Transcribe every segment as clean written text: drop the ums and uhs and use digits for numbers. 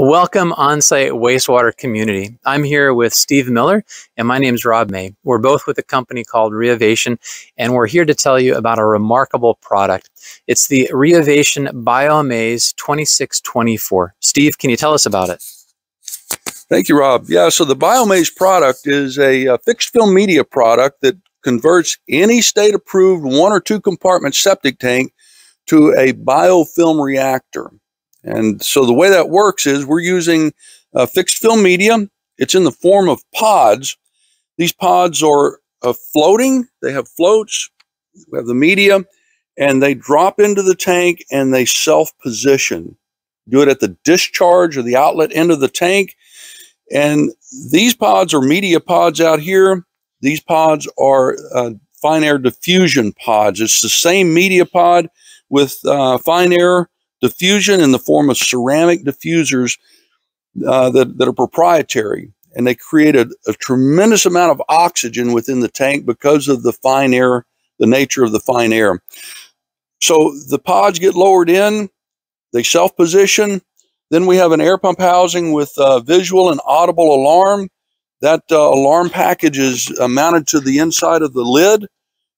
Welcome on-site wastewater community. I'm here with Steve Miller and my name is Rob May. We're both with a company called RioVation and we're here to tell you about a remarkable product. It's the RioVation BioMaze 2624. Steve, can you tell us about it? Thank you, Rob. Yeah, so the BioMaze product is a fixed film media product that converts any state-approved one or two compartment septic tank to a biofilm reactor. And so the way that works is we're using fixed film media. It's in the form of pods. These pods are floating. They have floats. We have the media. And they drop into the tank and they self-position. Do it at the discharge or the outlet end of the tank. And these pods are media pods out here. These pods are fine air diffusion pods. It's the same media pod with fine air diffusion in the form of ceramic diffusers that are proprietary. And they create a tremendous amount of oxygen within the tank because of the fine air, the nature of the fine air. So the pods get lowered in, they self-position. Then we have an air pump housing with visual and audible alarm. That alarm package is mounted to the inside of the lid.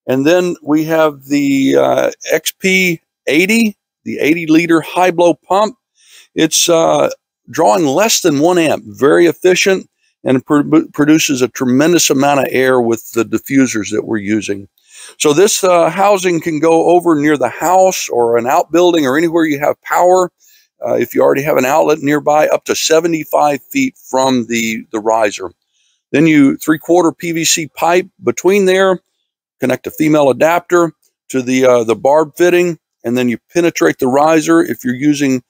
And then we have the XP80, the 80-liter high-blow pump. It's drawing less than 1 amp, very efficient, and produces a tremendous amount of air with the diffusers that we're using. So this housing can go over near the house or an outbuilding or anywhere you have power. If you already have an outlet nearby, up to 75 feet from the riser. Then you 3/4 PVC pipe between there, connect a female adapter to the barb fitting, and then you penetrate the riser. If you're using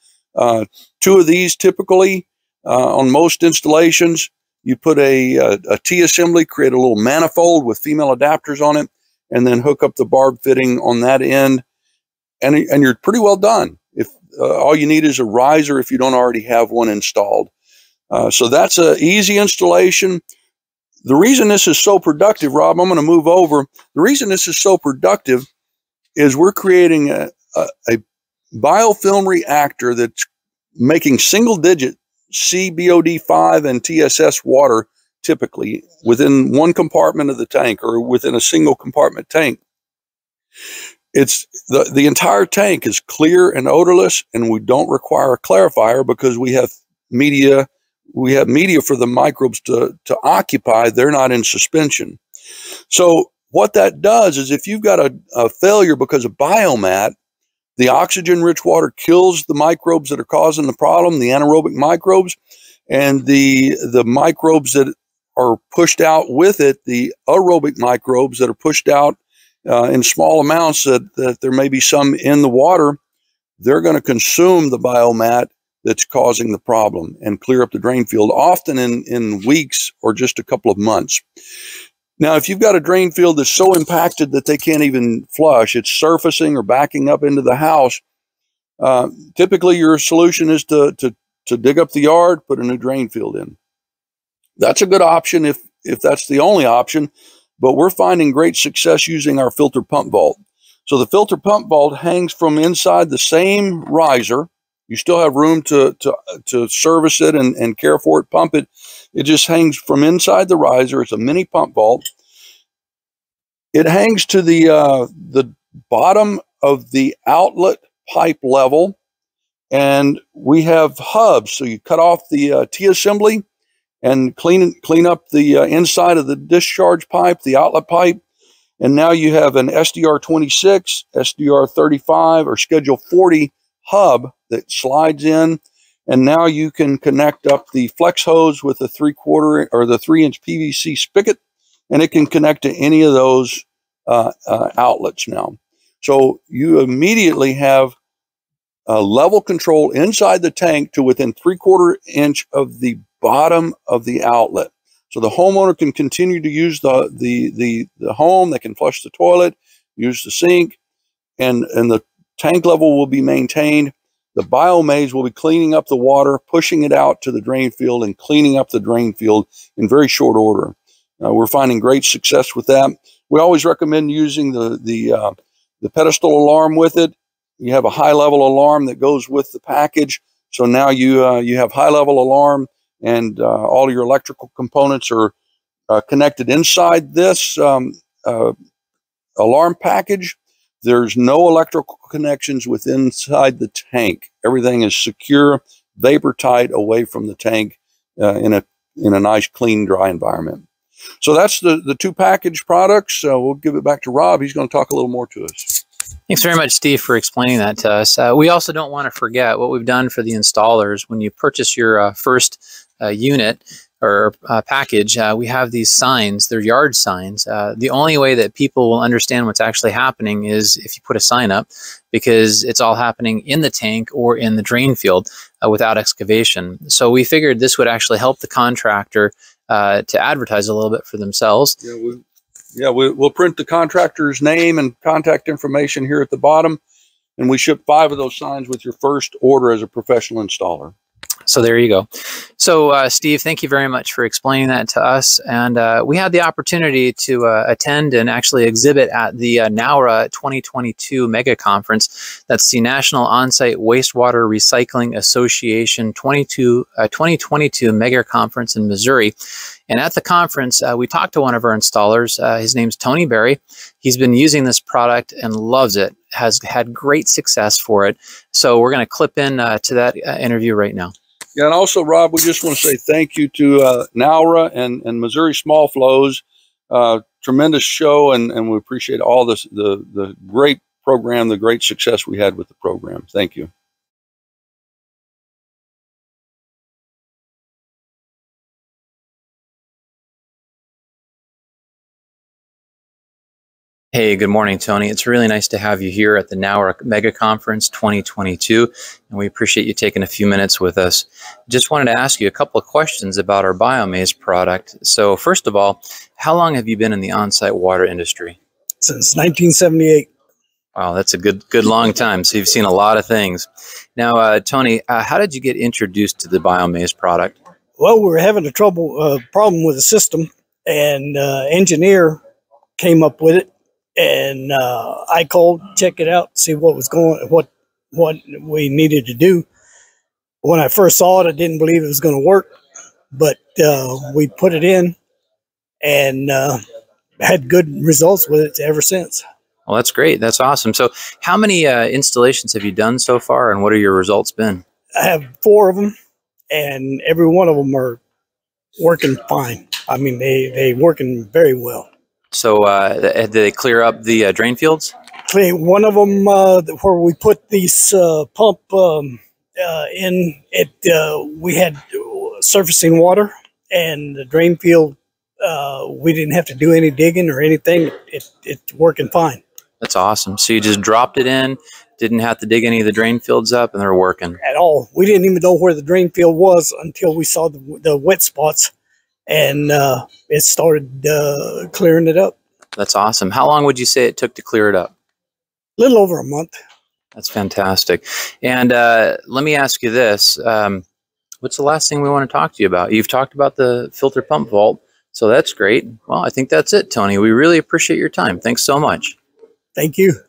two of these typically on most installations, you put a T-assembly, create a little manifold with female adapters on it, and then hook up the barb fitting on that end, and you're pretty well done. If all you need is a riser if you don't already have one installed. So that's an easy installation. The reason this is so productive, Rob, I'm going to move over. The reason this is so productive is we're creating a biofilm reactor that's making single-digit CBOD5 and TSS water typically within one compartment of the tank or within a single compartment tank. It's the entire tank is clear and odorless, and we don't require a clarifier because we have media. We have media for the microbes to occupy. They're not in suspension. So what that does is if you've got a failure because of biomat, the oxygen-rich water kills the microbes that are causing the problem, the anaerobic microbes, and the microbes that are pushed out with it, the aerobic microbes that are pushed out in small amounts that there may be some in the water, they're going to consume the biomat that's causing the problem and clear up the drain field, often in weeks or just a couple of months. Now, if you've got a drain field that's so impacted that they can't even flush, it's surfacing or backing up into the house, typically your solution is to dig up the yard, put a new drain field in. That's a good option if that's the only option, but we're finding great success using our filter pump vault. So the filter pump vault hangs from inside the same riser. You still have room to service it and care for it, pump it. It just hangs from inside the riser. It's a mini pump vault. It hangs to the bottom of the outlet pipe level, and we have hubs. So you cut off the T-assembly and clean up the inside of the discharge pipe, the outlet pipe, and now you have an SDR 26, SDR 35, or Schedule 40 hub that slides in, and now you can connect up the flex hose with the 3/4 or the 3-inch PVC spigot, and it can connect to any of those outlets now. So you immediately have level control inside the tank to within 3/4 inch of the bottom of the outlet. So the homeowner can continue to use the home. They can flush the toilet, use the sink, and the tank level will be maintained. The biomaze will be cleaning up the water, pushing it out to the drain field, and cleaning up the drain field in very short order. We're finding great success with that. We always recommend using the pedestal alarm with it. You have a high-level alarm that goes with the package. So now you you have high-level alarm, and all your electrical components are connected inside this alarm package. There's no electrical connections within inside the tank. Everything is secure, vapor tight, away from the tank in a nice, clean, dry environment. So that's the two package products. We'll give it back to Rob. He's going to talk a little more to us. Thanks very much, Steve, for explaining that to us. We also don't want to forget what we've done for the installers. When you purchase your first unit or package, we have these signs. They're yard signs. The only way that people will understand what's actually happening is if you put a sign up, because it's all happening in the tank or in the drain field without excavation. So we figured this would actually help the contractor to advertise a little bit for themselves. Yeah, we'll print the contractor's name and contact information here at the bottom, and we ship 5 of those signs with your first order as a professional installer. So there you go. So Steve, thank you very much for explaining that to us. And we had the opportunity to attend and actually exhibit at the NOWRA 2022 mega conference. That's the National Onsite Wastewater Recycling Association 2022 mega conference in Missouri. And at the conference, we talked to one of our installers. His name's Tony Barry. He's been using this product and loves it, has had great success for it. So we're going to clip in to that interview right now. Yeah, and also, Rob, we just want to say thank you to NOWRA and Missouri Smallflows. Tremendous show, and we appreciate all this, the great program, the great success we had with the program. Thank you. Hey, good morning, Tony. It's really nice to have you here at the NOWRA Mega Conference 2022, and we appreciate you taking a few minutes with us. Just wanted to ask you a couple of questions about our BioMaze product. So first of all, how long have you been in the on-site water industry? Since 1978. Wow, that's a good long time. So you've seen a lot of things. Now, Tony, how did you get introduced to the BioMaze product? Well, we were having a problem with the system, and engineer came up with it. And I called, check it out, see what was going, what we needed to do. When I first saw it, I didn't believe it was going to work, but we put it in and had good results with it ever since. Well, that's great. That's awesome. So how many installations have you done so far, and what are your results been? I have 4 of them, and every one of them are working fine. I mean, they're working very well. So did they clear up the drain fields? One of them where we put this pump in, it we had surfacing water, and the drain field, we didn't have to do any digging or anything. It's working fine. That's awesome. So you just dropped it in, didn't have to dig any of the drain fields up, and they're working? At all. We didn't even know where the drain field was until we saw the wet spots. And it started clearing it up. That's awesome. How long would you say it took to clear it up? A little over a month. That's fantastic. And let me ask you this. What's the last thing we want to talk to you about? You've talked about the filter pump vault, so that's great. Well, I think that's it, Tony. We really appreciate your time. Thanks so much. Thank you.